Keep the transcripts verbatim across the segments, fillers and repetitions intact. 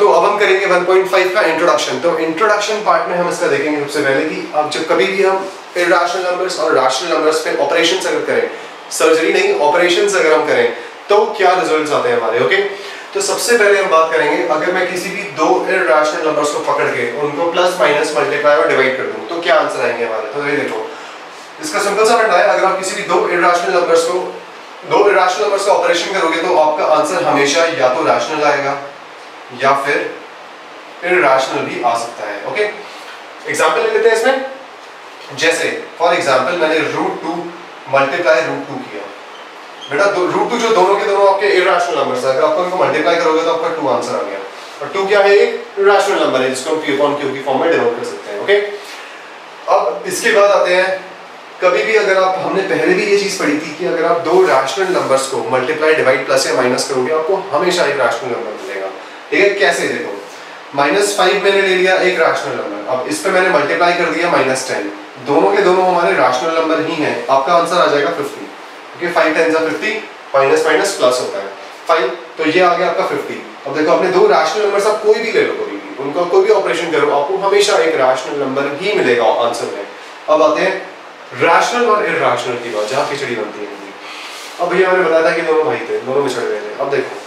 तो अब हम करेंगे वन पॉइंट फाइव का इंट्रोडक्शन। तो इंट्रोडक्शन पार्ट में हम इसका देखेंगे सबसे पहले कि अब जब कभी भी हम इर्रेशनल नंबर्स और रैशनल नंबर्स पे ऑपरेशंस अगर करें, सर्जरी नहीं ऑपरेशंस अगर हम करें तो क्या रिजल्ट्स आते हैं हमारे। ओके, तो सबसे पहले हम बात करेंगे अगर मैं किसी भी दो इर्रेशनल नंबर्स को पकड़ के उनको प्लस माइनस मल्टीप्लाई और डिवाइड कर दूं तो क्या आंसर आएंगे हमारे। तो ये देखो, इसका सिंपल सा फंडा है, अगर आप किसी भी दो इर्रेशनल नंबर्स को दो इर्रेशनल नंबर्स का ऑपरेशन करोगे तो आपका आंसर हमेशा या तो रैशनल आएगा या फिर इर्रेशनल भी आ सकता है। ओके, एग्जांपल ले लेते हैं इसमें। जैसे फॉर एग्जांपल मैंने root two multiply root two किया, बेटा रूट टू जो दोनों के दोनों आपके इर्रेशनल नंबर्स हैं, अगर आप उनको मल्टीप्लाई करोगे तो आपका टू आंसर आ गया। और टू क्या है, एक इर्रेशनल नंबर है जिसको हम p अपॉन q की फॉर्म में डिनोट कर सकते हैं। ओके, अब इसके बाद आते हैं, कभी भी अगर आप, हमने पहले भी ये चीज पढ़ी थी कि अगर आप दो रैशनल नंबर्स को मल्टीप्लाई डिवाइड प्लस या माइनस करोगे आपको हमेशा एक रैशनल नंबर मिलेगा। ठीक है, कैसे देखो, माइनस फाइव मैंने ले लिया एक रैशनल नंबर, अब इस पे मैंने मल्टीप्लाई कर दिया माइनस टेन, दोनों के दोनों हमारे रैशनल नंबर ही हैं, आपका आंसर आ जाएगा fifty. Okay, five tens are fifty, minus minus plus होता है फाइव, तो ये आ गया आपका फिफ्टी। अब देखो अपने दो रैशनल नंबर्स आप कोई भी ले लो, कोई भी उनका कोई भी ऑपरेशन करो आपको हमेशा एक रैशनल नंबर ही मिलेगा आंसर में। अब आते हैं रैशनल और इर्रेशनल की बात, जहाँ खिचड़ी बनती है। अब भैया मैंने बताया था कि दोनों भाई थे, दोनों बिछड़ गए थे। अब देखो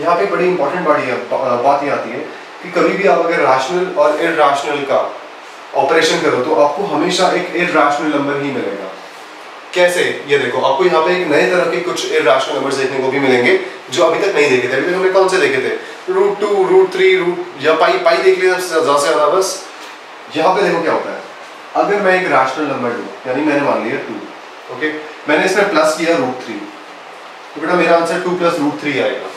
यहाँ पे बड़ी इंपॉर्टेंट बात यह बात यह आती है कि कभी भी आप अगर रैशनल और इर्रेशनल का ऑपरेशन करो तो आपको हमेशा एक इर्रेशनल नंबर ही मिलेगा। कैसे, ये देखो आपको यहाँ पे एक नए तरह के कुछ इर्रेशनल नंबर्स देखने को भी मिलेंगे जो अभी तक नहीं देखे थे। अभी तक हमने कौन से देखे थे, root two, root three, root या पाई पाई देख लिया ज्यादा से ज्यादा। बस यहाँ पे देखो क्या होता है, अगर मैं एक रैशनल नंबर लूं, यानी मैंने मान लिया टू, ओके, मैंने इसमें प्लस किया रूट थ्री, तो बेटा मेरा answer two plus root three आएगा।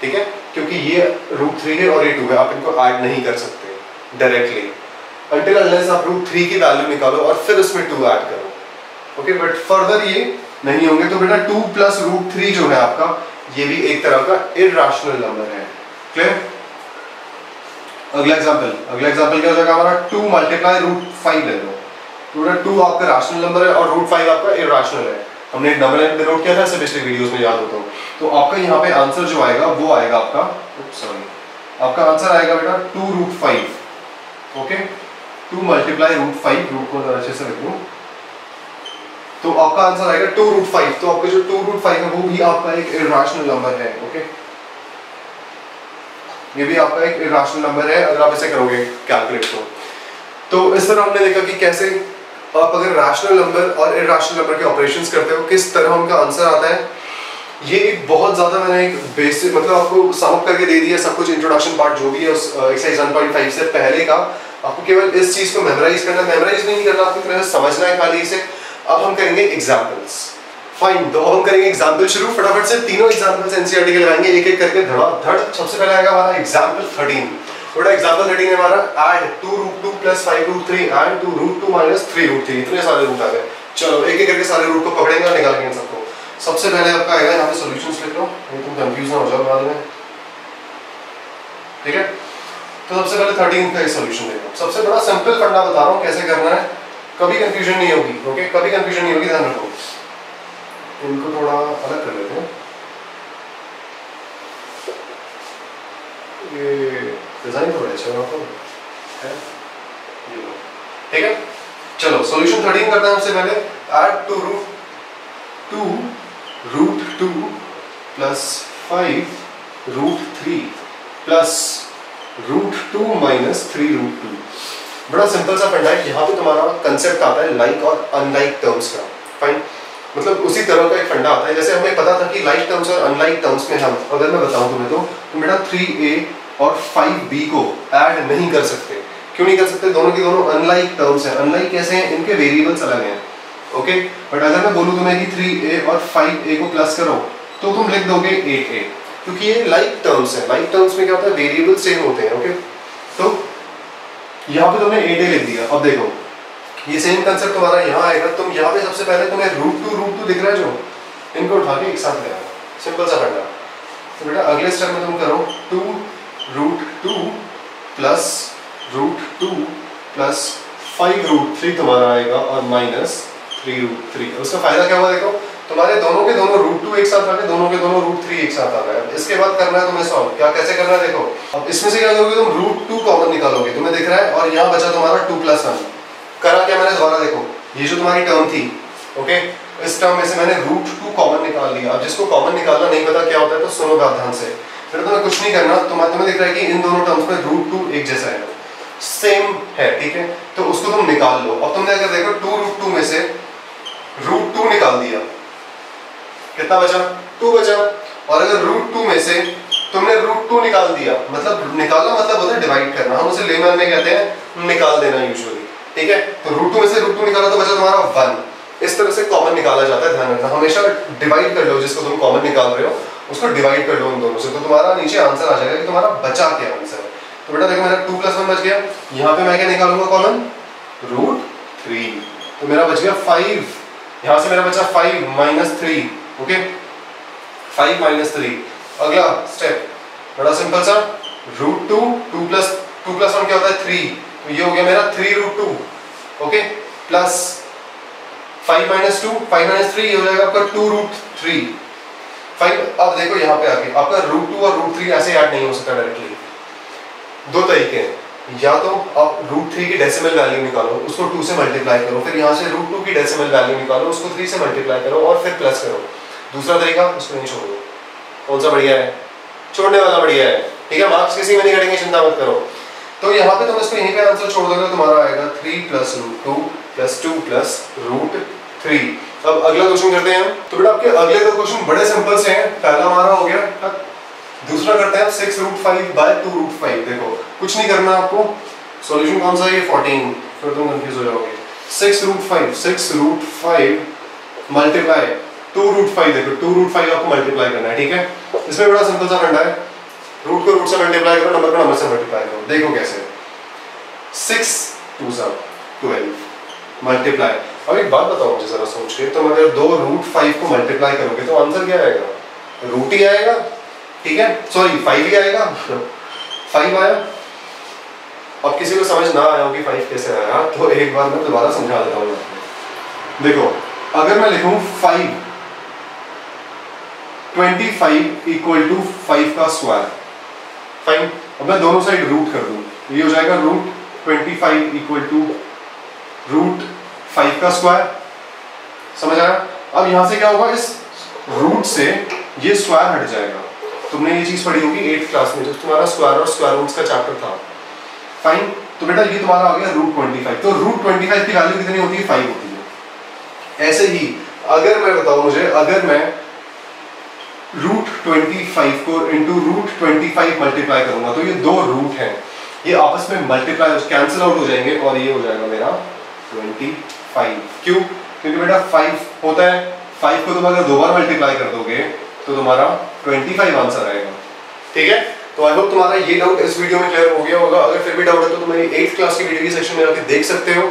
ठीक है, क्योंकि ये रूट थ्री है और ये टू है, आप इनको ऐड नहीं कर सकते डायरेक्टली until unless आप रूट थ्री की वैल्यू निकालो और फिर उसमें टू ऐड करो। ओके, बट फर्दर ये नहीं होंगे, तो बेटा टू प्लस रूट थ्री जो है आपका, ये भी एक तरह का इर्रेशनल नंबर है। क्लियर। अगला एग्जाम्पल, अगला एग्जाम्पल क्या हो जाएगा हमारा, टू मल्टीप्लाई रूट फाइव ले लो, टू आपका रैशनल नंबर है और रूट फाइव आपका इर्रेशनल है। हमने एक डबल एंड डिनोट किया था इससे पिछले वीडियोस में, याद हो तो। तो आपका यहाँ पे आंसर जो आएगा वो आएगा आपका, सॉरी, आपका आंसर आएगा बेटा two root five. Okay, two multiply root five, root को अच्छे से लिख लूँ, तो आपका आंसर आएगा टू रूट फाइव। तो आपका जो टू रूट फाइव है वो भी आपका एक इर्रेशनल नंबर है। ओके, ये भी आपका एक इर्रेशनल नंबर है अगर आप इसे करोगे कैलकुलेट को। तो इस तरह हमने देखा कि कैसे आप अगर रैशनल नंबर और इर्रेशनल नंबर के ऑपरेशंस करते हो किस तरह उनका आंसर आता है। ये एक बहुत ज़्यादा मैंने एक बेसिक, मतलब आपको सम अप करके दे दिया सब कुछ, इंट्रोडक्शन पार्ट जो भी है उस एक्सरसाइज वन पॉइंट फाइव से पहले का। आपको केवल इस चीज़ को मेमोराइज करना, मेमोराइज नहीं करना, आपको तरह से समझना है खाली इसे। अब हम करेंगे एग्जाम्पल्स। फाइन, तो हम करेंगे एग्जाम्पल शुरू फटाफट से। तीनों एग्जाम्पल्स एनसीईआरटी के लगाएंगे एक एक करके धड़ाधड़। सबसे पहले आएगा हमारा एग्जाम्पल थर्टीन। थोड़ा एग्जाम्पल थर्टीन है हमारा, add two root two plus five root three and two root two minus three root three. इतने सारे रूट आ गए, चलो एक एक करके सारे रूट को पकड़ेंगे और निकालेंगे सबको। सबसे पहले आपका आएगा, यहाँ पे सोल्यूशन लिख लो, तुम कंफ्यूज ना हो जाओ बाद में। ठीक है, तो सबसे पहले थर्टीन का सोल्यूशन देख लो। सबसे बड़ा सिंपल फंडा बता रहा हूँ कैसे करना है, कभी कंफ्यूजन नहीं होगी। ओके, कभी कंफ्यूजन नहीं होगी, ध्यान रखो। इनको थोड़ा अलग कर लेते हैं, ये डिजाइन थोड़ा अच्छा आपको है ये। ठीक है, चलो सॉल्यूशन थर्टीन करते हैं। सबसे पहले add two root two root two plus five root three plus root two minus three root two. बड़ा सिंपल सा फंडा है, यहाँ पे तुम्हारा कंसेप्ट आता है लाइक और अनलाइक टर्म्स का। फाइन, मतलब उसी तरह का एक फंडा आता है। जैसे हमें पता था कि लाइक टर्म्स और अनलाइक टर्म्स में हम, अगर मैं बताऊं तुम्हें तो, तो बेटा थ्री ए और फाइव बी को ऐड नहीं कर सकते। क्यों नहीं कर सकते, दोनों के दोनों अनलाइक टर्म्स हैं। अनलाइक कैसे हैं, इनके वेरिएबल्स अलग हैं। ओके, बट अगर मैं बोलूं तुम्हें कि थ्री ए और फाइव ए को प्लस करो तो तुम लिख दोगे एट ए, क्योंकि ये लाइक टर्म्स हैं। लाइक टर्म्स में क्या होता है, वेरिएबल सेम होते हैं। ओके, तो यहाँ पे तुमने एट ए लिख दिया। अब देखो ये सेम कंसेप्ट तुम्हारा यहाँ आएगा। तुम यहाँ पे सबसे पहले तुम्हें रूट टू रूट टू दिख रहा है, जो इनको उठा के एक साथ ले आओ, सिंपल सा फंडा। तो बेटा अगले स्टेप में तुम करो two root two plus root two plus five root three तुम्हारा आएगा और माइनस थ्री रूट थ्री। उसका फायदा क्या हुआ देखो, तुम्हारे दोनों के दोनों रूट टू एक साथ आ गए, दोनों के दोनों रूट थ्री एक साथ आ गए। इसके बाद करना है तुम्हें सॉल्व, क्या कैसे करना है देखो। अब इसमें से क्या करोगे तुम, रूट टू कॉमन निकालोगे, तुम्हें दिख रहा है, और यहाँ बचा तुम्हारा टू प्लस वन। करा क्या मैंने, दोबारा देखो, ये जो तुम्हारी टर्म थी ओके, इस टर्म में से मैंने रूट टू कॉमन निकाल लिया। अब जिसको कॉमन निकालना नहीं पता क्या होता है तो सुनो ध्यान से, फिर तुम्हें कुछ नहीं करना। तुम्हें तुम्हें दिख रहा है कि इन दोनों टर्म्स में रूट टू एक जैसा है, सेम है, ठीक है, तो उसको तुम निकाल लो। अब तुमने अगर देखो टू रूट टू में से रूट टू निकाल दिया, कितना बचा, टू बचा। और अगर रूट टू में से तुमने रूट टू निकाल दिया, मतलब निकालना मतलब होता है डिवाइड करना, हम उसे लेमन में कहते हैं निकाल देना यूजुअली, ठीक है। तो रूट टू में से रूट टू निकाला तो बचा तुम्हारा वन। इस तरह से कॉमन निकाला जाता है, ध्यान रखना, हमेशा डिवाइड कर लो, जिसको तुम कॉमन निकाल रहे हो उसको डिवाइड कर लो उन दोनों से, तो तुम्हारा नीचे आंसर आ जाएगा कि तुम्हारा बचा क्या आंसर है। तो बेटा देखो मेरा टू प्लस वन बच गया, यहाँ पे मैं क्या निकालूंगा कॉमन, रूट थ्री, तो मेरा बच गया फाइव, यहाँ से मेरा बचा five minus three, okay, five minus three. अगला स्टेप बड़ा सिंपल सा, root two, two plus two plus one क्या होता है थ्री, तो ये हो गया मेरा three root two, okay, plus five minus two, five minus three, ये हो जाएगा आपका टू रूट थ्री, फाइव। अब देखो यहाँ पे आके आपका रूट टू और रूट थ्री ऐसे ऐड नहीं हो सकता डायरेक्टली, दो तरीके हैं, या तो आप रूट थ्री की डेसिमल वैल्यू निकालो, उसको टू से मल्टीप्लाई करो, फिर यहाँ से रूट टू की डेसिमल वैल्यू निकालो, उसको थ्री से मल्टीप्लाई करो और फिर प्लस करो। दूसरा तरीका, उसको नहीं छोड़ो, कौन सा बढ़िया है, छोड़ने वाला बढ़िया है, ठीक है, मार्क्स किसी में नहीं कटेंगे, चिंता मत करो। तो यहाँ पे तुम इसको यहीं पे आंसर छोड़ दोगे, तुम्हारा आएगा three plus root two plus two plus root three. अब अगला क्वेश्चन करते हैं। तो बेटा आपके अगले दो क्वेश्चन बड़े सिंपल से हैं, पहला हमारा हो गया, दूसरा करते हैं six root five by two root five. देखो कुछ नहीं करना आपको, सॉल्यूशन कौन सा है, फोर्टीन, फिर तुम कंफ्यूज हो जाओगे। Six root five, six root five multiply two root five, देखो टू रूट फाइव आपको मल्टीप्लाई करना है, ठीक है। इसमें बड़ा सिंपल सा फंडा है, रूट को रूट से मल्टीप्लाई करो, नंबर को नंबर से मल्टीप्लाई करो। देखो कैसे, सिक्स टू सा ट्वेल्व मल्टीप्लाई। अब एक बात बताओ मुझे जरा सोच के, तुम अगर दो रूट फाइव को मल्टीप्लाई करोगे तो आंसर क्या आएगा, रूट ही आएगा, ठीक है, सॉरी फाइव ही आएगा, फाइव आया। अब किसी को समझ ना आया हो कि फाइव कैसे आया, तो एक बार मैं दोबारा समझा देता हूँ। देखो अगर मैं लिखूँ five, twenty five equal to five का स्क्वायर, फाइन, अब मैं दोनों साइड रूट कर दूं, ये हो जाएगा root twenty five equal to root five का स्क्वायर, समझ आया। अब यहाँ से क्या होगा, इस रूट से ये स्क्वायर हट जाएगा। तुमने ये चीज़ पढ़ी होगी एट्थ क्लास में, जब तुम्हारा स्क्वायर और स्क्वायर रूट्स का चैप्टर था, फाइन। तो बेटा ये तुम्हारा आ गया रूट ट्वेंटी फाइव, तो रूट ट्वेंटी फाइव की वैल्यू कितनी होती है, फाइव होती है। ऐसे ही अगर मैं बताऊँ मुझे, अगर मैं रूट ट्वेंटी फाइव को into root twenty five multiply करूंगा, तो ये दो रूट हैं, ये आपस में मल्टीप्लाई कैंसिल आउट हो जाएंगे और ये हो जाएगा मेरा ट्वेंटी फाइव। क्यों, क्योंकि बेटा फाइव होता है, फाइव को तुम अगर दो बार मल्टीप्लाई कर दोगे तो तुम्हारा ट्वेंटी फाइव आंसर आएगा, ठीक है। तो आई होप तुम्हारा ये डाउट इस वीडियो में क्लियर हो गया होगा। अगर फिर भी डाउट है तो तुम मेरी एट्थ क्लास की वीडियो सेक्शन में आके देख सकते हो।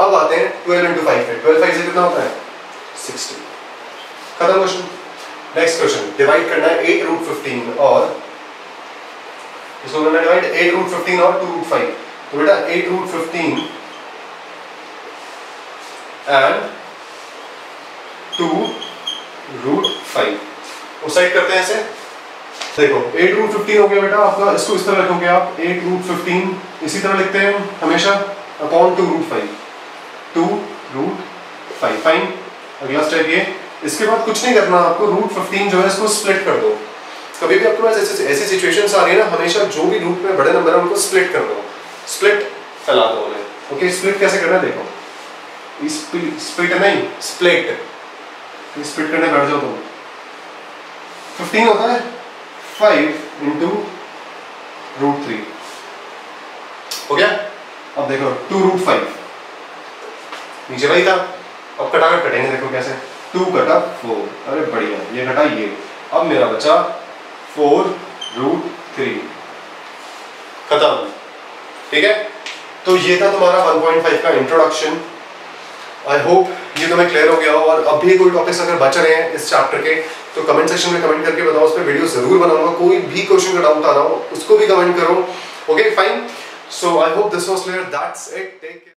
अब आते हैं ट्वेल्व इंटू फाइव है, ट्वेल्व फाइव से कितना होता है, सिक्सटी। खत्म क्वेश्चन। नेक्स्ट क्वेश्चन, डिवाइड करना है एट रूट फिफ्टीन और इसको करना है डिवाइड एट रूट फिफ्टीन और टू रूट फाइव। तो बेटा eight root fifteen and two root five उस साइड करते हैं ऐसे। देखो एट रूट फिफ्टीन हो गया बेटा आपका, इसको इस तरह रखोगे आप, एट रूट फिफ्टीन इसी तरह लिखते हैं हमेशा, upon two root five, two root five, fine. अगला स्टेप ये, इसके बाद कुछ नहीं करना आपको, रूट फिफ्टीन जो है इसको स्प्लिट कर दो। कभी भी आपके पास ऐसे ऐसी सिचुएशंस आ रही है ना, हमेशा जो भी रूट में बड़े नंबर है उनको स्प्लिट कर दो, स्प्लिट फैला दो उन्हें, ओके। स्प्लिट कैसे करना है देखो, स्प्लिट नहीं स्प्लिट, स्प्लिट करने बैठ जाओ तुम। फिफ्टीन होता है फाइव इंटू रूट थ्री, हो गया। अब देखो टू रूट फाइव नीचे वही था, अब कटाकट कटेंगे, देखो कैसे, टू कटा फोर, अरे बढ़िया, ये कटा ये, अब मेरा बचा फोर रूट थ्री, खत्म, ठीक है। तो ये था तुम्हारा वन पॉइंट फाइव का इंट्रोडक्शन। आई होप ये तुम्हें क्लियर हो गया हो, और अब भी कोई टॉपिक्स अगर बच रहे हैं इस चैप्टर के तो कमेंट सेक्शन में कमेंट करके बताओ, उस पर वीडियो जरूर बनाऊंगा। कोई भी क्वेश्चन का डाउट आ रहा हो उसको भी कमेंट करो, okay fine. So I hope this was clear, that's it, take care.